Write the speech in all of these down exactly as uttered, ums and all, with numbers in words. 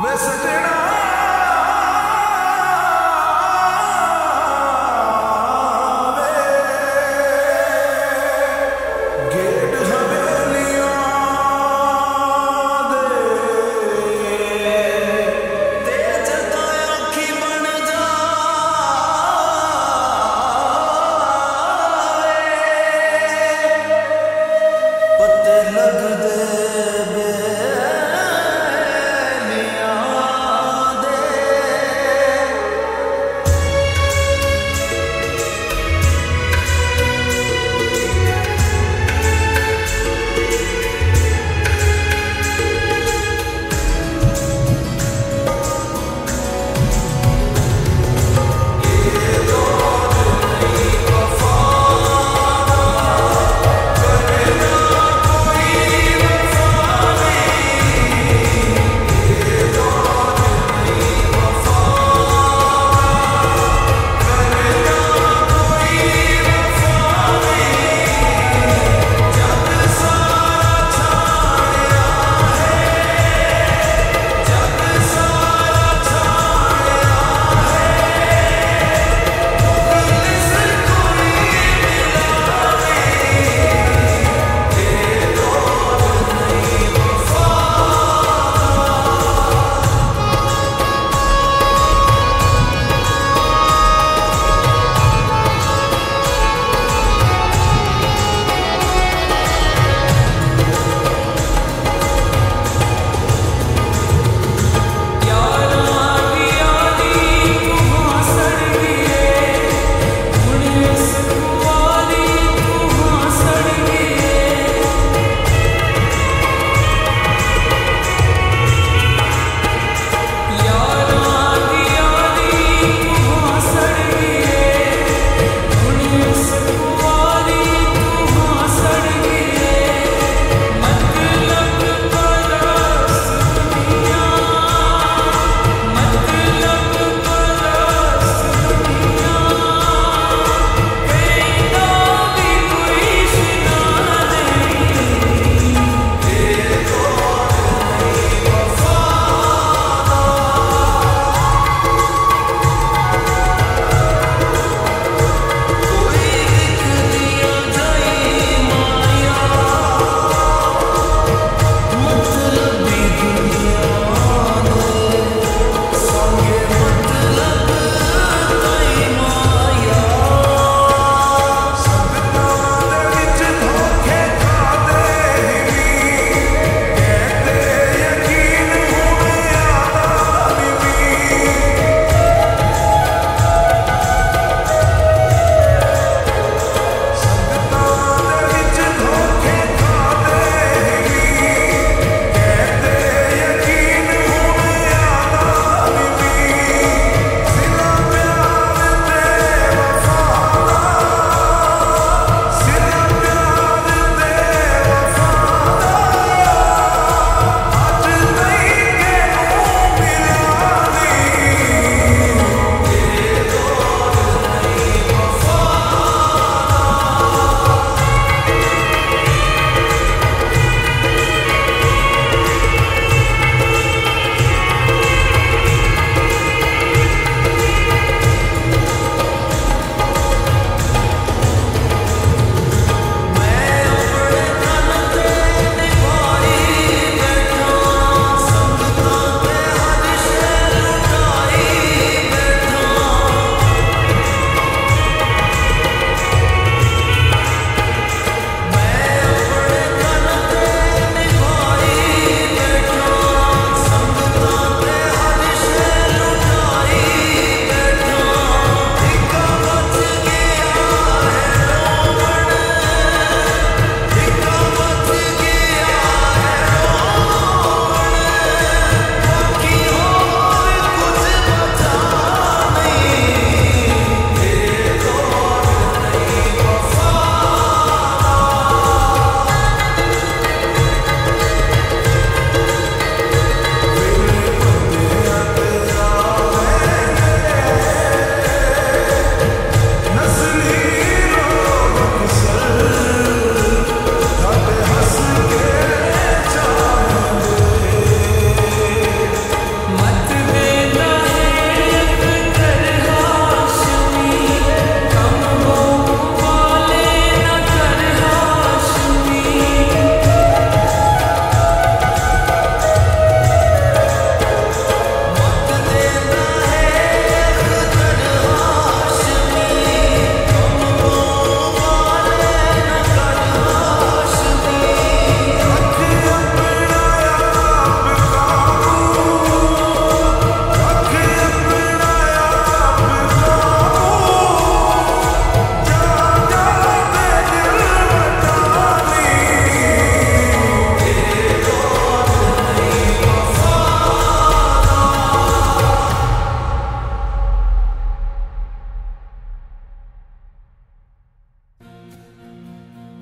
मैं सटना लग दे बेलियां।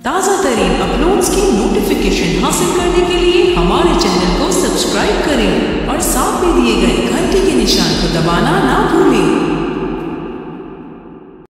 ताज़ा तरीन अपलोड्स की नोटिफिकेशन हासिल करने के लिए हमारे चैनल को सब्सक्राइब करें और साथ में दिए गए घंटी के निशान को दबाना ना भूलें।